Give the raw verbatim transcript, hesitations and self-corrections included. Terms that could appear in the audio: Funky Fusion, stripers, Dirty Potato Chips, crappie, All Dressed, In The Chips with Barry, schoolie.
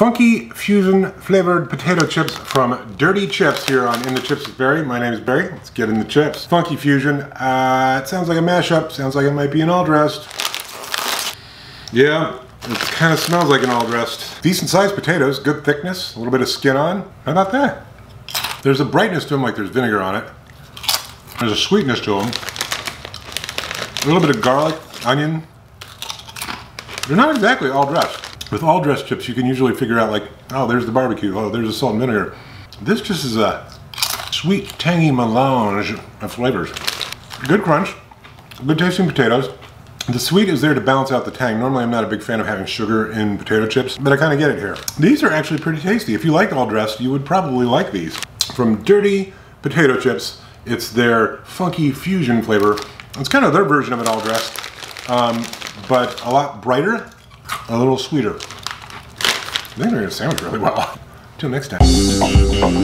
Funky Fusion flavored potato chips from Dirty Chips here on In The Chips with Barry. My name is Barry. Let's get in the chips. Funky Fusion. Uh, it sounds like a mashup. Sounds like it might be an All Dressed. Yeah, it kind of smells like an All Dressed. Decent sized potatoes, good thickness, a little bit of skin on. How about that? There's a brightness to them, like there's vinegar on it. There's a sweetness to them. A little bit of garlic, onion. They're not exactly all dressed. With all dressed chips, you can usually figure out, like, oh, there's the barbecue, oh, there's the salt and vinegar. This just is a sweet, tangy melange of flavors. Good crunch, good tasting potatoes. The sweet is there to balance out the tang. Normally, I'm not a big fan of having sugar in potato chips, but I kind of get it here. These are actually pretty tasty. If you like all dressed, you would probably like these. From Dirty Potato Chips, it's their Funky Fusion flavor. It's kind of their version of an all dressed, um, but a lot brighter. A little sweeter. I think they're going to sandwich really well. Till next time.